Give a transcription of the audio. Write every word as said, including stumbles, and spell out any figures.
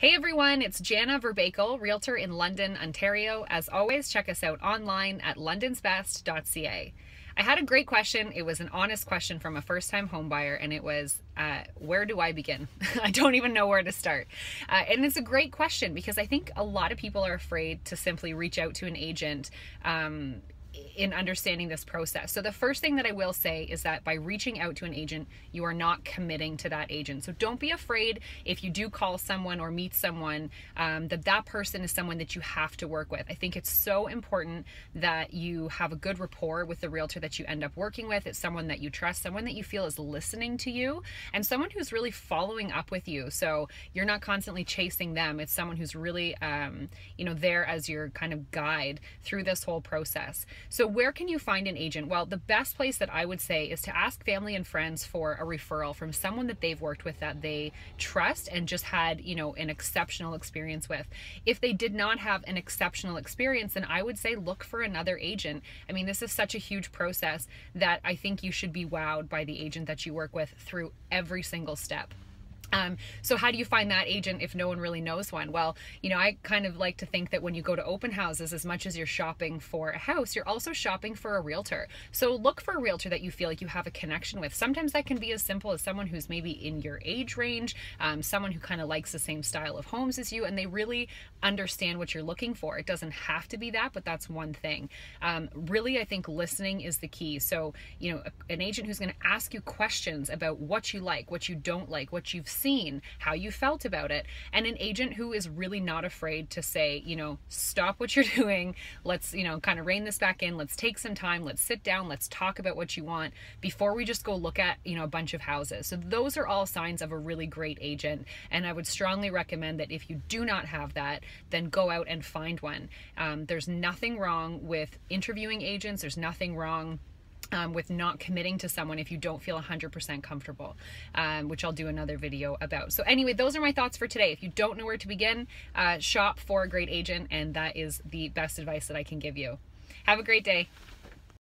Hey everyone, it's Jana Verbakel, realtor in London, Ontario. As always, check us out online at londons best dot c a. I had a great question. It was an honest question from a first-time homebuyer, and it was, uh, where do I begin? I don't even know where to start. Uh, and it's a great question because I think a lot of people are afraid to simply reach out to an agent um, in understanding this process. So the first thing that I will say is that by reaching out to an agent, you are not committing to that agent. So don't be afraid if you do call someone or meet someone um, that that person is someone that you have to work with. I think it's so important that you have a good rapport with the realtor that you end up working with. It's someone that you trust, someone that you feel is listening to you, and someone who's really following up with you. So you're not constantly chasing them. It's someone who's really um, you know, there as your kind of guide through this whole process. So where can you find an agent? Well, the best place that I would say is to ask family and friends for a referral from someone that they've worked with that they trust and just had, you know, an exceptional experience with. If they did not have an exceptional experience, then I would say look for another agent. I mean, this is such a huge process that I think you should be wowed by the agent that you work with through every single step. Um, so how do you find that agent if no one really knows one? Well, you know, I kind of like to think that when you go to open houses, as much as you're shopping for a house, you're also shopping for a realtor. So look for a realtor that you feel like you have a connection with. Sometimes that can be as simple as someone who's maybe in your age range, um, someone who kind of likes the same style of homes as you, and they really understand what you're looking for. It doesn't have to be that, but that's one thing. Um, really, I think listening is the key. So, you know, an agent who's going to ask you questions about what you like, what you don't like, what you've seen, how you felt about it, and an agent who is really not afraid to say, you know, stop what you're doing, let's, you know, kind of rein this back in, let's take some time, let's sit down, let's talk about what you want before we just go look at, you know, a bunch of houses. So those are all signs of a really great agent, and I would strongly recommend that if you do not have that, then go out and find one. Um, there's nothing wrong with interviewing agents, there's nothing wrong Um, with not committing to someone if you don't feel one hundred percent comfortable, um, which I'll do another video about. So anyway, those are my thoughts for today. If you don't know where to begin, uh, shop for a great agent, and that is the best advice that I can give you. Have a great day.